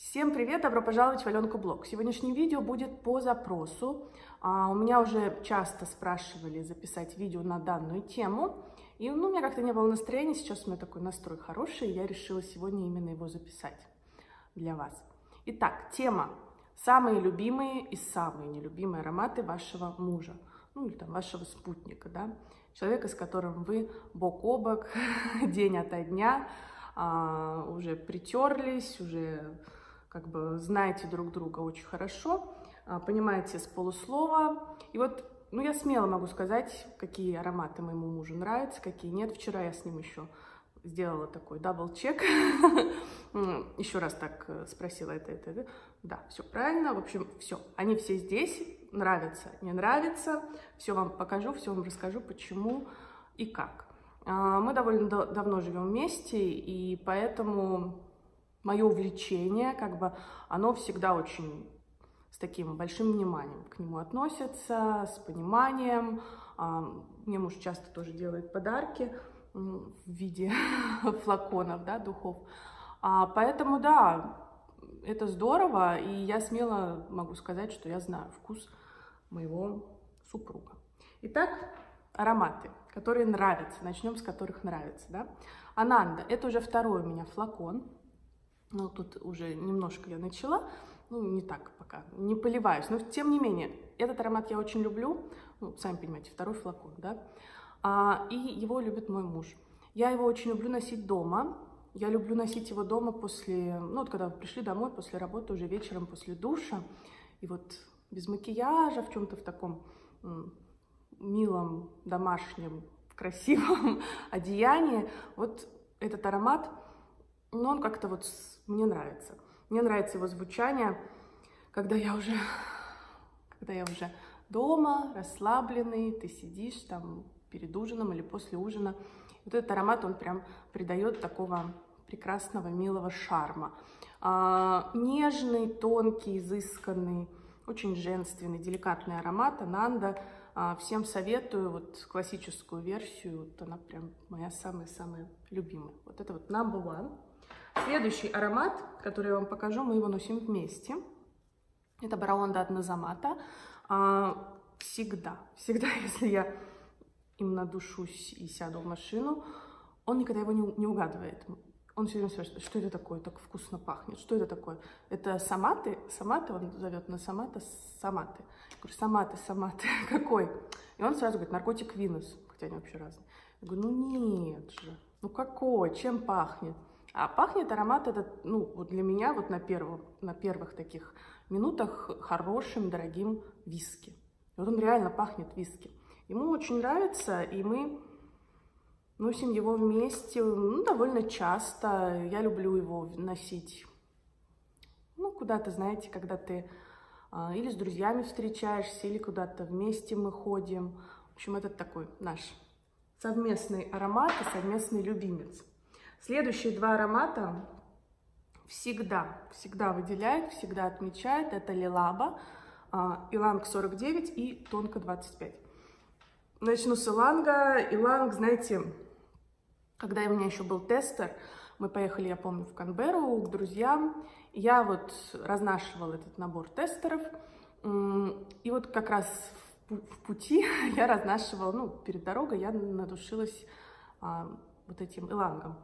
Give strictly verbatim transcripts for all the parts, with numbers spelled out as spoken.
Всем привет! Добро пожаловать в Аленку Блог. Сегодняшнее видео будет по запросу. А, у меня уже часто спрашивали записать видео на данную тему. И ну, у меня как-то не было настроения. Сейчас у меня такой настрой хороший, и я решила сегодня именно его записать для вас. Итак, тема. Самые любимые и самые нелюбимые ароматы вашего мужа. Ну, или там вашего спутника, да? Человека, с которым вы бок о бок, день ото дня, а, уже притерлись, уже... как бы знаете друг друга очень хорошо, понимаете с полуслова. И вот, ну, я смело могу сказать, какие ароматы моему мужу нравятся, какие нет. Вчера я с ним еще сделала такой дабл-чек. Еще раз так спросила это, это, это. Да, все правильно. В общем, все. Они все здесь. Нравятся, не нравятся. Все вам покажу, все вам расскажу, почему и как. Мы довольно давно живем вместе, и поэтому... Мое увлечение, как бы, оно всегда очень с таким большим вниманием к нему относится, с пониманием. Мне муж часто тоже делает подарки в виде флаконов, да, духов. Поэтому, да, это здорово, и я смело могу сказать, что я знаю вкус моего супруга. Итак, ароматы, которые нравятся, начнем с которых нравится, да. Ананда, это уже второй у меня флакон. Ну, тут уже немножко я начала, ну, не так пока, не поливаюсь, но тем не менее, этот аромат я очень люблю, ну, сами понимаете, второй флакон, да, а, и его любит мой муж. Я его очень люблю носить дома, я люблю носить его дома после, ну, вот когда пришли домой, после работы, уже вечером, после душа, и вот без макияжа, в чем-то в таком милом, домашнем, красивом одеянии, вот этот аромат, но он как-то вот мне нравится. Мне нравится его звучание, когда я уже, когда я уже дома, расслабленный, ты сидишь там перед ужином или после ужина. Вот этот аромат, он прям придает такого прекрасного, милого шарма. А, нежный, тонкий, изысканный, очень женственный, деликатный аромат. Ананда. А, всем советую вот классическую версию. Вот она прям моя самая-самая любимая. Вот это вот number one. Следующий аромат, который я вам покажу, мы его носим вместе. Это Baraonda от Nasomatto. А, всегда, всегда, если я им надушусь и сяду в машину, он никогда его не, не угадывает. Он все время спрашивает, что это такое, так вкусно пахнет, что это такое? Это Саматы, Саматы, он зовет Nasomatto, Саматы. Я говорю, Саматы, Саматы, какой? И он сразу говорит, Narcotic Venus, хотя они вообще разные. Я говорю, ну нет же, ну какой, чем пахнет? А пахнет аромат этот, ну, вот для меня вот на, первых, на первых таких минутах хорошим, дорогим виски. И вот он реально пахнет виски. Ему очень нравится, и мы носим его вместе, ну, довольно часто. Я люблю его носить, ну, куда-то, знаете, когда ты а, или с друзьями встречаешься, или куда-то вместе мы ходим. В общем, это такой наш совместный аромат и совместный любимец. Следующие два аромата всегда, всегда выделяют, всегда отмечают. Это Le Labo, Ylang сорок девять и Tonka двадцать пять. Начну с Иланга. Иланг, знаете, когда у меня еще был тестер, мы поехали, я помню, в Канберру к друзьям. Я вот разнашивала этот набор тестеров. И вот как раз в пути я разнашивала, ну, перед дорогой я надушилась вот этим Илангом.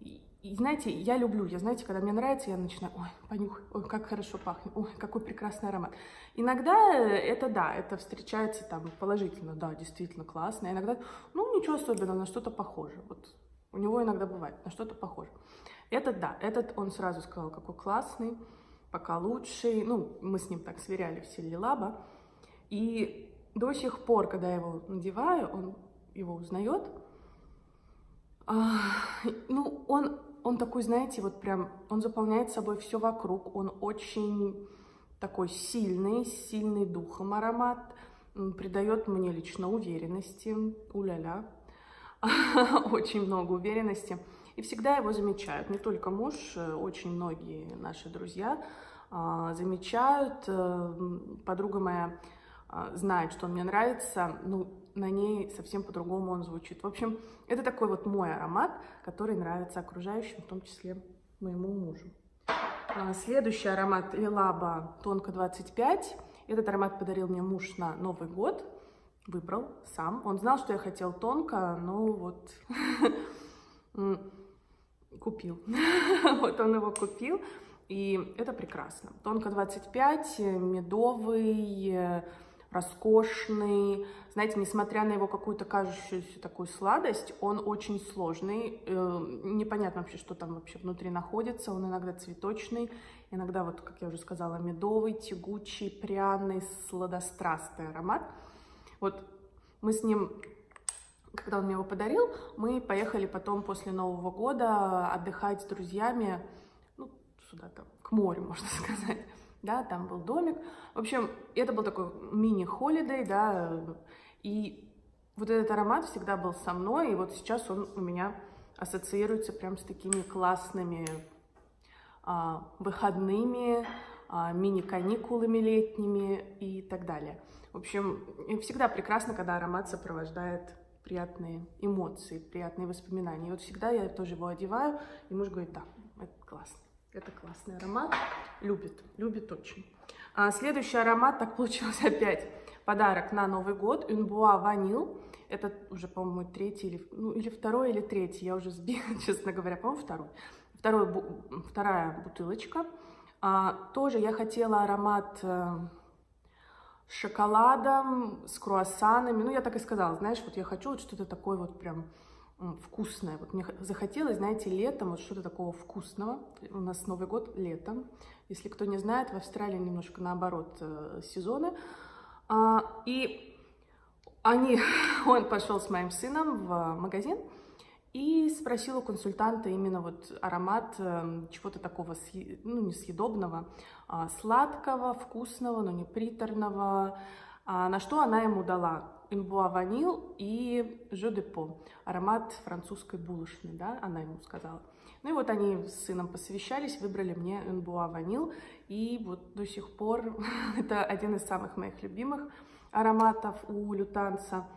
И, и знаете, я люблю, я, знаете, когда мне нравится, я начинаю, ой, понюхай, ой, как хорошо пахнет, ой, какой прекрасный аромат. Иногда это, да, это встречается там положительно, да, действительно классно. Иногда, ну, ничего особенного, на что-то похоже. Вот у него иногда бывает, на что-то похоже. Этот, да, этот он сразу сказал, какой классный, пока лучший. Ну, мы с ним так сверяли все Le Labo. И до сих пор, когда я его надеваю, он его узнает. А, ну, он, он такой, знаете, вот прям, он заполняет собой все вокруг, он очень такой сильный, сильный духом аромат, придает мне лично уверенности, у-ля-ля, очень много уверенности, и всегда его замечают, не только муж, очень многие наши друзья а, замечают, подруга моя а, знает, что он мне нравится, ну, на ней совсем по-другому он звучит. В общем, это такой вот мой аромат, который нравится окружающим, в том числе моему мужу. Следующий аромат Le Labo Tonka двадцать пять. Этот аромат подарил мне муж на Новый год. Выбрал сам. Он знал, что я хотел Tonka, но вот купил. Вот он его купил. И это прекрасно. Tonka двадцать пять, медовый, роскошный. Знаете, несмотря на его какую-то кажущуюся такую сладость, он очень сложный. Непонятно вообще, что там вообще внутри находится. Он иногда цветочный, иногда, вот, как я уже сказала, медовый, тягучий, пряный, сладострастный аромат. Вот мы с ним, когда он мне его подарил, мы поехали потом после Нового года отдыхать с друзьями, ну, сюда-то, к морю, можно сказать. Да, там был домик. В общем, это был такой мини-холидей, да, и вот этот аромат всегда был со мной, и вот сейчас он у меня ассоциируется прям с такими классными а, выходными, а, мини-каникулами летними и так далее. В общем, всегда прекрасно, когда аромат сопровождает приятные эмоции, приятные воспоминания. И вот всегда я тоже его одеваю, и муж говорит, да, это классно. Это классный аромат, любит, любит очень. А следующий аромат, так получилось опять, подарок на Новый год, Un Bois Vanille. Это уже, по-моему, третий, или, ну, или второй, или третий, я уже сбила, честно говоря, по-моему, второй. второй бу вторая бутылочка. А, тоже я хотела аромат э, с шоколадом, с круассанами, ну, я так и сказала, знаешь, вот я хочу вот что-то такое вот прям... вкусное. Вот мне захотелось, знаете, летом вот что-то такого вкусного. У нас Новый год летом. Если кто не знает, в Австралии немножко наоборот э, сезоны. А, и они, он пошел с моим сыном в магазин и спросил у консультанта именно вот аромат э, чего-то такого, съ... ну, несъедобного, а сладкого, вкусного, но не приторного. А на что она ему дала? Un Bois Vanille и Je Depot, аромат французской булочной, да, она ему сказала. Ну и вот они с сыном посовещались, выбрали мне Un Bois Vanille, и вот до сих пор это один из самых моих любимых ароматов у Лютанса.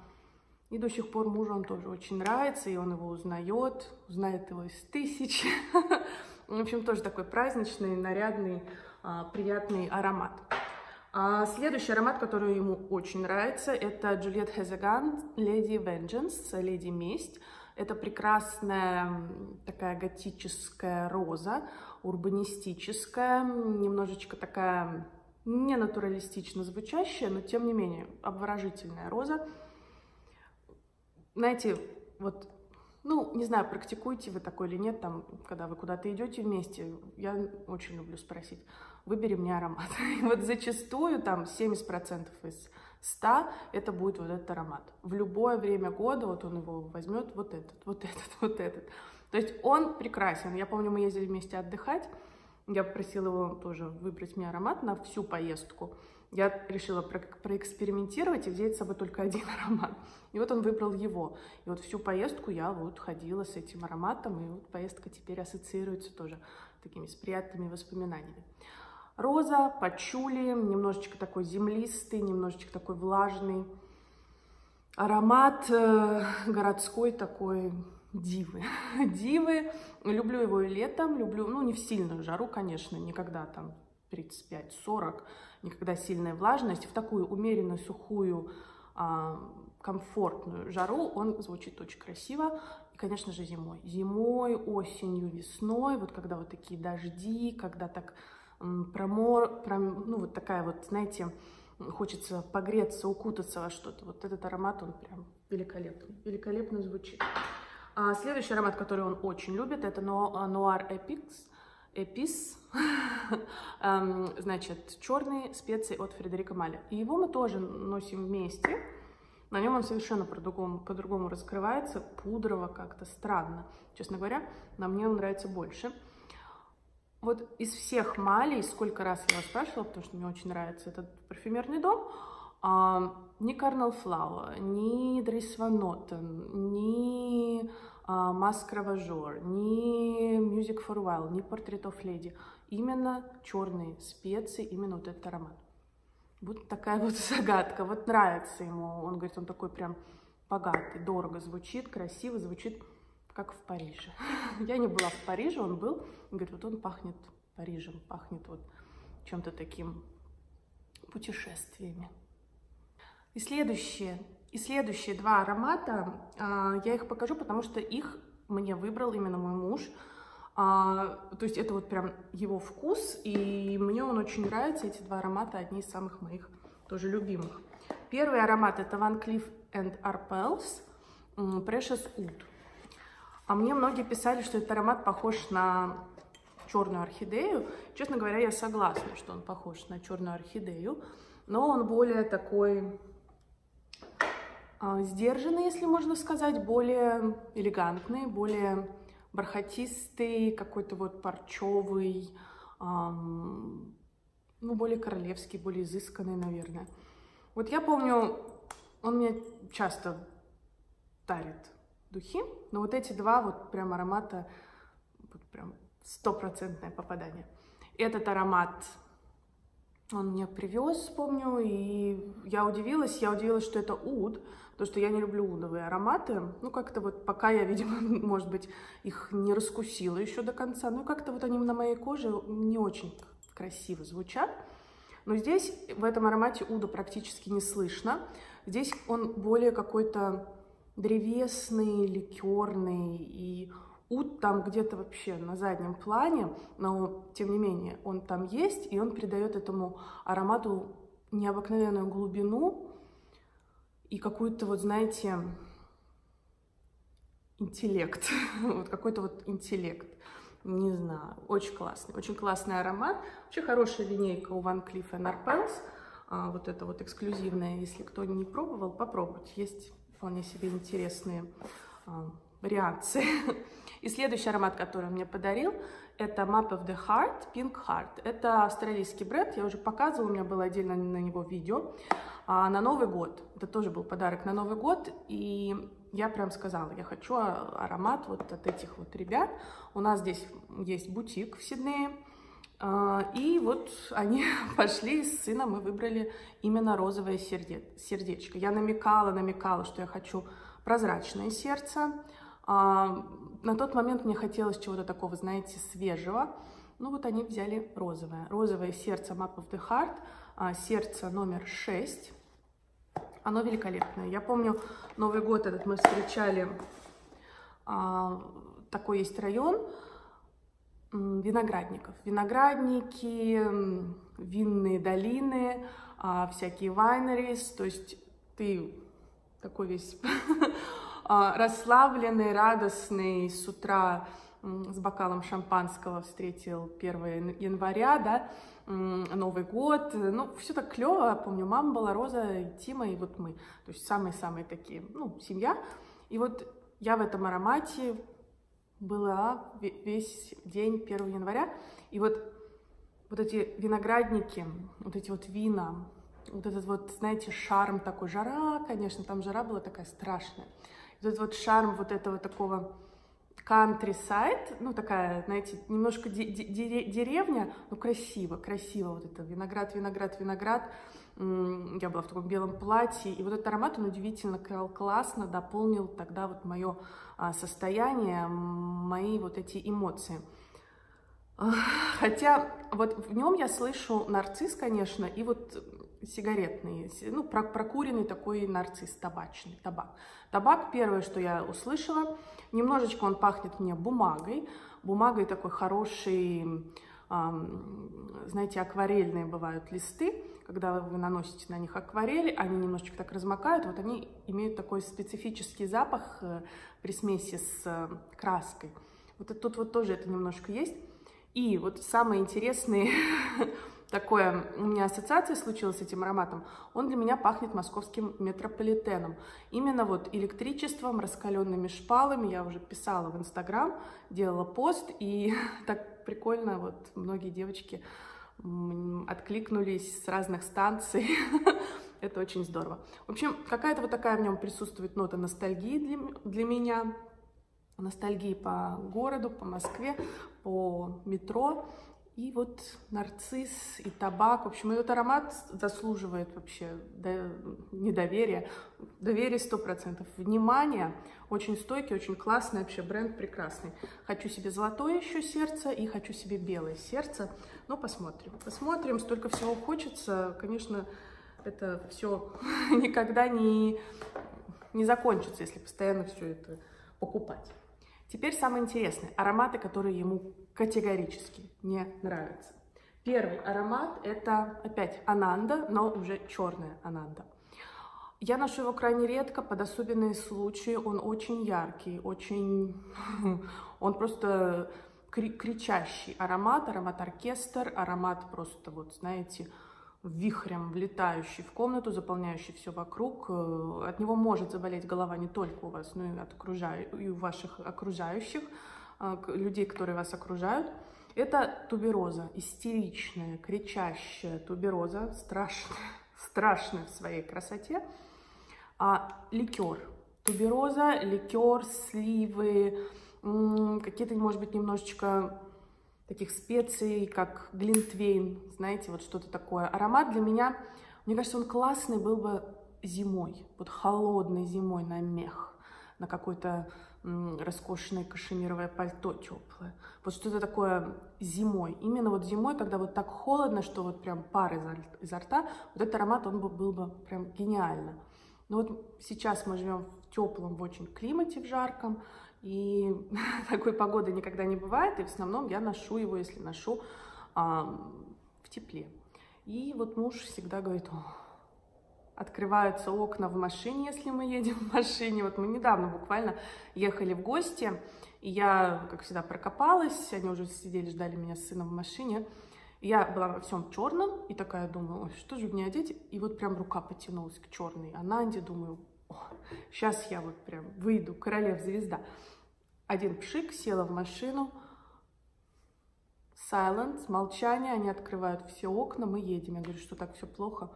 И до сих пор мужу он тоже очень нравится, и он его узнает, узнает его из тысяч. В общем, тоже такой праздничный, нарядный, приятный аромат. А следующий аромат, который ему очень нравится, это Juliette Has A Gun Lady Vengeance, Леди Месть. Это прекрасная такая готическая роза, урбанистическая, немножечко такая ненатуралистично звучащая, но тем не менее обворожительная роза. Знаете, вот, ну, не знаю, практикуете вы такой или нет, там, когда вы куда-то идете вместе, я очень люблю спросить. Выбери мне аромат. И вот зачастую там семьдесят процентов из ста это будет вот этот аромат. В любое время года вот он его возьмет, вот этот, вот этот, вот этот. То есть он прекрасен. Я помню, мы ездили вместе отдыхать. Я попросила его тоже выбрать мне аромат на всю поездку. Я решила про проэкспериментировать и взять с собой только один аромат. И вот он выбрал его. И вот всю поездку я вот ходила с этим ароматом. И вот поездка теперь ассоциируется тоже такими с приятными воспоминаниями. Роза, пачули, немножечко такой землистый, немножечко такой влажный аромат э, городской такой дивы. Дивы. Люблю его и летом, люблю, ну, не в сильную жару, конечно, никогда там тридцать пять сорок, никогда сильная влажность. В такую умеренную, сухую, э, комфортную жару он звучит очень красиво. Конечно же, зимой. Зимой, осенью, весной, вот когда вот такие дожди, когда так... Промор, пром, ну вот такая вот, знаете, хочется погреться, укутаться во что-то. Вот этот аромат, он прям великолепный, великолепно звучит. А следующий аромат, который он очень любит, это Noir Epics, Эпис, значит, черные специи от Фредерика Малле. И его мы тоже носим вместе. На нем он совершенно по-другому по-другому раскрывается, пудрово как-то, странно. Честно говоря, на мне он нравится больше. Вот из всех Малле, сколько раз я его спрашивала, потому что мне очень нравится этот парфюмерный дом, а, ни Carnal Flower, ни Dries Van Noten, ни а, Musc Ravageur, ни Music for a While, ни Portrait of Lady. Именно черные специи, именно вот этот аромат. Вот такая вот загадка. Вот нравится ему. Он говорит, он такой прям богатый, дорого звучит, красиво звучит. Как в Париже. Я не была в Париже, он был. Он говорит, вот он пахнет Парижем, пахнет вот чем-то таким, путешествиями. И следующие, и следующие два аромата, а, я их покажу, потому что их мне выбрал именно мой муж. А, то есть это вот прям его вкус, и мне он очень нравится, эти два аромата одни из самых моих тоже любимых. Первый аромат — это Van Cleef and Arpels Precious Oud. А мне многие писали, что этот аромат похож на черную орхидею. Честно говоря, я согласна, что он похож на черную орхидею, но он более такой э, сдержанный, если можно сказать, более элегантный, более бархатистый, какой-то вот парчевый, э, ну, более королевский, более изысканный, наверное. Вот я помню, он мне часто дарит духи, но вот эти два вот прям аромата, вот прям стопроцентное попадание. Этот аромат он мне привез, помню, и я удивилась, я удивилась, что это уд, потому что я не люблю удовые ароматы, ну как-то вот пока я, видимо, может быть, их не раскусила еще до конца, ну как-то вот они на моей коже не очень красиво звучат, но здесь в этом аромате уда практически не слышно, здесь он более какой-то древесный, ликерный, и уд там где-то вообще на заднем плане, но тем не менее он там есть, и он придает этому аромату необыкновенную глубину и какую-то вот, знаете, интеллект, вот какой-то вот интеллект, не знаю, очень классный, очень классный аромат, вообще хорошая линейка у Van Cleef and Arpels, а, вот это вот эксклюзивная, если кто не пробовал, попробовать, есть вполне себе интересные а, вариации. И следующий аромат, который он мне подарил, это Map of the Heart, Pink Heart. Это австралийский бренд, я уже показывала, у меня было отдельно на него видео. А, на Новый год, это тоже был подарок на Новый год, и я прям сказала, я хочу аромат вот от этих вот ребят. У нас здесь есть бутик в Сиднее, а, и вот они пошли с сыном и выбрали именно розовое сердечко. Я намекала, намекала, что я хочу прозрачное сердце. А, на тот момент мне хотелось чего-то такого, знаете, свежего. Ну вот они взяли розовое. Розовое сердце Map of the Heart, а, сердце номер шесть. Оно великолепное. Я помню, Новый год этот мы встречали, а, такой есть район виноградников. Виноградники, винные долины, а, всякие вайнерис. То есть ты такой весь... расслабленный, радостный, с утра с бокалом шампанского встретил первое января, да, Новый год, ну, все так клево, помню, мама была, Роза, и Тима, и вот мы, то есть самые-самые такие, ну, семья, и вот я в этом аромате была весь день первого января, и вот, вот эти виноградники, вот эти вот вина, вот этот вот, знаете, шарм такой, жара, конечно, там жара была такая страшная, вот этот вот шарм вот этого такого countryside, ну такая, знаете, немножко де де деревня, но красиво, красиво вот это виноград, виноград, виноград. Я была в таком белом платье, и вот этот аромат, он удивительно классно дополнил тогда вот мое состояние, мои вот эти эмоции. Хотя вот в нем я слышу нарцисс, конечно, и вот сигаретный, ну, прокуренный такой нарцисс, табачный, табак. Табак, первое, что я услышала, немножечко он пахнет мне бумагой, бумагой такой хорошей, эм, знаете, акварельные бывают листы, когда вы наносите на них акварель, они немножечко так размокают, вот они имеют такой специфический запах э, при смеси с э, краской. Вот это, тут вот тоже это немножко есть. И вот самое интересное... Такое у меня ассоциация случилась с этим ароматом. Он для меня пахнет московским метрополитеном. Именно вот электричеством, раскаленными шпалами. Я уже писала в Инстаграм, делала пост. И так прикольно, вот многие девочки откликнулись с разных станций. Это очень здорово. В общем, какая-то вот такая в нем присутствует нота ностальгии для, для меня. Ностальгии по городу, по Москве, по метро. И вот нарцисс и табак. В общем, этот аромат заслуживает вообще недоверия. Доверие сто процентов. Внимание. Очень стойкий, очень классный. Вообще бренд прекрасный. Хочу себе золотое еще сердце и хочу себе белое сердце. Но посмотрим. Посмотрим. Столько всего хочется. Конечно, это все никогда не, не закончится, если постоянно все это покупать. Теперь самое интересное. Ароматы, которые ему категорически не нравятся. Первый аромат — это опять Ананда, но уже черная Ананда. Я ношу его крайне редко, под особенные случаи. Он очень яркий, очень... Он просто кричащий аромат, аромат-оркестр, аромат просто, вот знаете, вихрем влетающий в комнату, заполняющий все вокруг. От него может заболеть голова не только у вас, но и, от окружаю... и у ваших окружающих, людей, которые вас окружают. Это тубероза, истеричная, кричащая тубероза, страшная, страшная в своей красоте. А, ликер, тубероза, ликер, сливы, какие-то, может быть, немножечко таких специй, как глинтвейн, знаете, вот что-то такое. Аромат для меня, мне кажется, он классный был бы зимой, вот холодной зимой на мех, на какой-то роскошное кашемировое пальто теплое. Вот что-то такое зимой. Именно вот зимой, когда вот так холодно, что вот прям пар изо, изо рта, вот этот аромат, он бы, был бы прям гениально. Но вот сейчас мы живем в теплом, в очень климате, в жарком, и такой погоды никогда не бывает, и в основном я ношу его, если ношу, а, в тепле. И вот муж всегда говорит: о, открываются окна в машине, если мы едем в машине. Вот мы недавно буквально ехали в гости, и я, как всегда, прокопалась. Они уже сидели, ждали меня с сыном в машине. Я была во всем черном, и такая думаю: что же мне одеть? И вот прям рука потянулась к черной Ананде. Думаю: сейчас я вот прям выйду, королев-звезда. Один пшик, села в машину. Silence, молчание, они открывают все окна, мы едем. Я говорю: что так все плохо?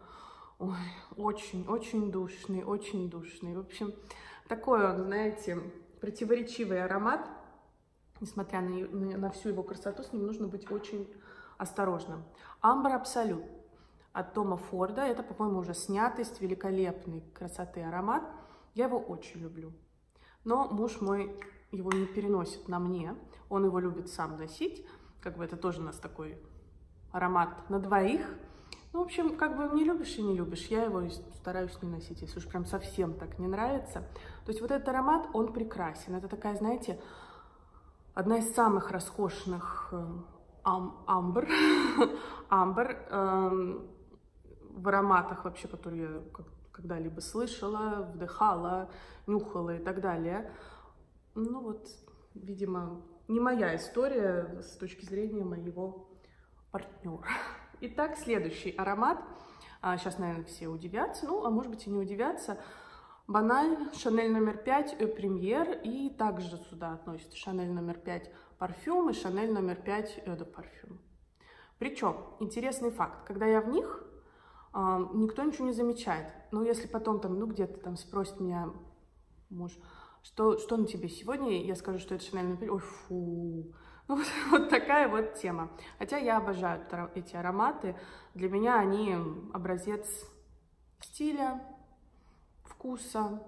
Ой, очень, очень душный, очень душный. В общем, такой он, знаете, противоречивый аромат. Несмотря на, на, на всю его красоту, с ним нужно быть очень осторожным. Amber Absolute от Тома Форда. Это, по-моему, уже снятость, великолепной красоты аромат. Я его очень люблю. Но муж мой его не переносит на мне. Он его любит сам носить. Как бы это тоже у нас такой аромат на двоих. Ну, в общем, как бы не любишь и не любишь, я его стараюсь не носить, если уж прям совсем так не нравится. То есть вот этот аромат, он прекрасен. Это такая, знаете, одна из самых роскошных ам амбр, амбр эм, в ароматах вообще, которые я когда-либо слышала, вдыхала, нюхала и так далее. Ну вот, видимо, не моя история с точки зрения моего партнера. Итак, следующий аромат. А, сейчас, наверное, все удивятся. Ну, а может быть и не удивятся. Баналь, Chanel номер пять, Eau Premier. И также сюда относится Chanel номер пять парфюм и Chanel номер пять Eau de Parfum. Причем, интересный факт. Когда я в них, а, никто ничего не замечает. Но если потом там, ну, где-то там спросит меня муж: что, что на тебе сегодня? Я скажу, что это Chanel номер пять. Ой, фу. Вот, вот такая вот тема. Хотя я обожаю эти ароматы. Для меня они образец стиля, вкуса,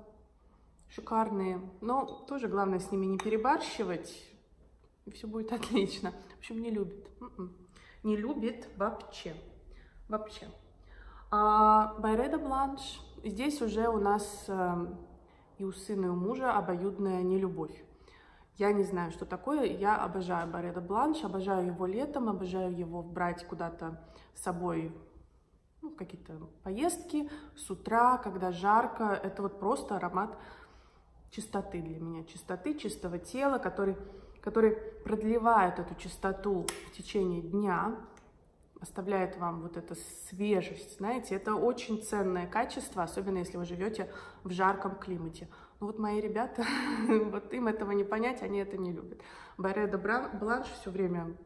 шикарные. Но тоже главное с ними не перебарщивать, и все будет отлично. В общем, не любит. Не любит вообще. Вообще. Byredo Blanche. Здесь уже у нас и у сына, и у мужа обоюдная нелюбовь. Я не знаю, что такое. Я обожаю Byredo Blanche, обожаю его летом, обожаю его брать куда-то с собой, ну, в какие-то поездки, с утра, когда жарко. Это вот просто аромат чистоты для меня. Чистоты, чистого тела, который, который продлевает эту чистоту в течение дня, оставляет вам вот эту свежесть. Знаете, это очень ценное качество, особенно если вы живете в жарком климате. Ну вот мои ребята, вот им этого не понять, они это не любят. Byredo Blanche все время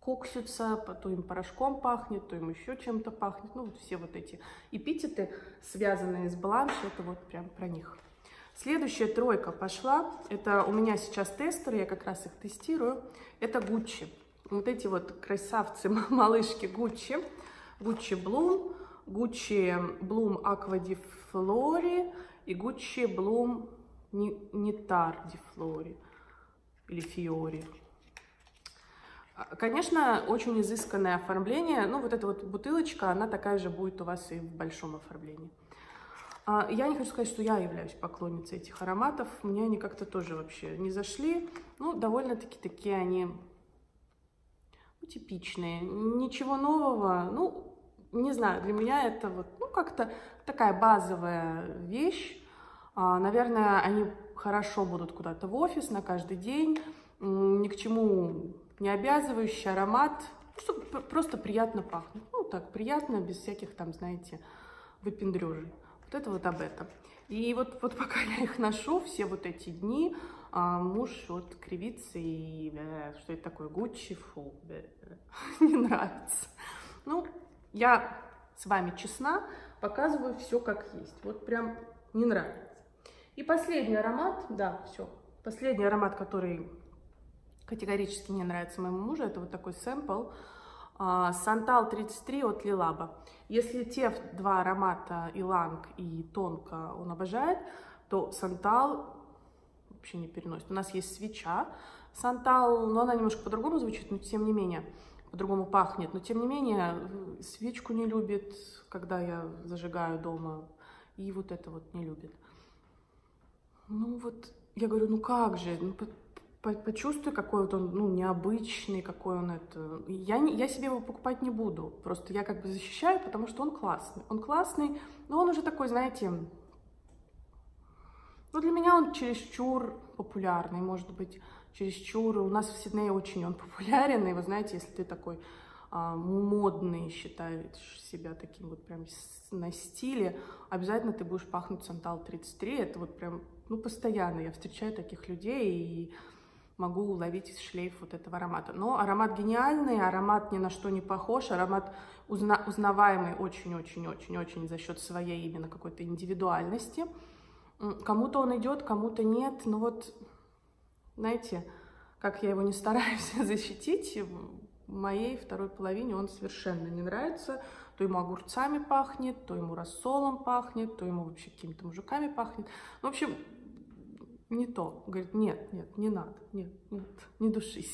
коксится, то им порошком пахнет, то им еще чем-то пахнет. Ну вот все вот эти эпитеты, связанные с Blanche, это вот прям про них. Следующая тройка пошла. Это у меня сейчас тестеры, я как раз их тестирую. Это Gucci. вот эти вот красавцы, малышки Гуччи, Гуччи Блум, Гуччи Блум Аква ди Флори и Гуччи Блум Нетар ди Флори или Фиори. Конечно, очень изысканное оформление. Ну, вот эта вот бутылочка, она такая же будет у вас и в большом оформлении. Я не хочу сказать, что я являюсь поклонницей этих ароматов. Мне они как-то тоже вообще не зашли. Ну, довольно-таки такие они ну, типичные. Ничего нового. Ну, не знаю, для меня это вот, ну, как-то такая базовая вещь. Наверное, они хорошо будут куда-то в офис на каждый день. Ни к чему... не обязывающий аромат, чтобы просто приятно пахнет. Ну, так, приятно, без всяких там, знаете, выпендрежей. Вот это вот об этом. И вот, вот пока я их ношу, все вот эти дни, а муж вот кривится и э, что это такое, Гуччи, фу, э, не нравится. Ну, я с вами честна, показываю все как есть. Вот прям не нравится. И последний аромат, да, все. Последний аромат, который... категорически не нравится моему мужу. Это вот такой сэмпл. Santal тридцать три от Le Labo. Если те два аромата, Ylang и Tonka, он обожает, то Santal вообще не переносит. У нас есть свеча Santal, но она немножко по-другому звучит, но тем не менее, по-другому пахнет. Но тем не менее, свечку не любит, когда я зажигаю дома. И вот это вот не любит. Ну вот, я говорю, ну как же... Ну, почувствую, какой вот он, ну, необычный, какой он это. Я, не, я себе его покупать не буду. Просто я как бы защищаю, потому что он классный. Он классный, но он уже такой, знаете, ну, для меня он чересчур популярный, может быть, чересчур. У нас в Сиднее очень он популярен, и вы знаете, если ты такой а, модный, считаешь себя таким вот прям на стиле, обязательно ты будешь пахнуть Santal тридцать три. Это вот прям, ну, постоянно я встречаю таких людей, и могу уловить шлейф вот этого аромата. Но аромат гениальный, аромат ни на что не похож, аромат узна узнаваемый очень-очень-очень-очень за счет своей именно какой-то индивидуальности. Кому-то он идет, кому-то нет. Но вот, знаете, как я его не стараюсь защитить, моей второй половине он совершенно не нравится. То ему огурцами пахнет, то ему рассолом пахнет, то ему вообще какими-то мужиками пахнет. В общем... не то. Говорит, нет, нет, не надо, нет, нет, не душись.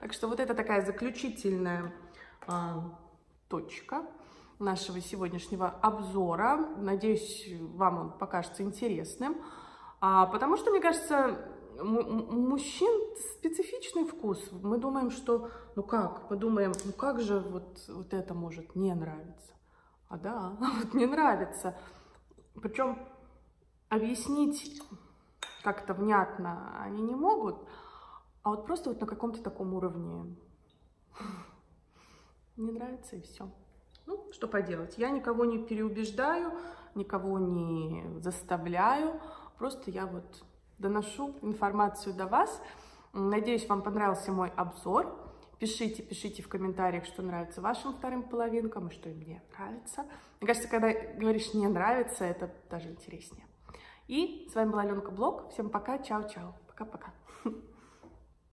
Так что вот это такая заключительная а, точка нашего сегодняшнего обзора. Надеюсь, вам он покажется интересным, а, потому что, мне кажется, мужчин специфичный вкус. Мы думаем, что, ну как, мы думаем, ну как же вот, вот это может не нравиться. А да, вот не нравится. Причем объяснить... как-то внятно они не могут, а вот просто вот на каком-то таком уровне не нравится, и все. Ну, что поделать, я никого не переубеждаю, никого не заставляю, просто я вот доношу информацию до вас. Надеюсь, вам понравился мой обзор. Пишите, пишите в комментариях, что нравится вашим вторым половинкам и что им не нравится. Мне кажется, когда говоришь «не нравится», это даже интереснее. И с вами была Аленка Блог. Всем пока, чао-чао, пока-пока.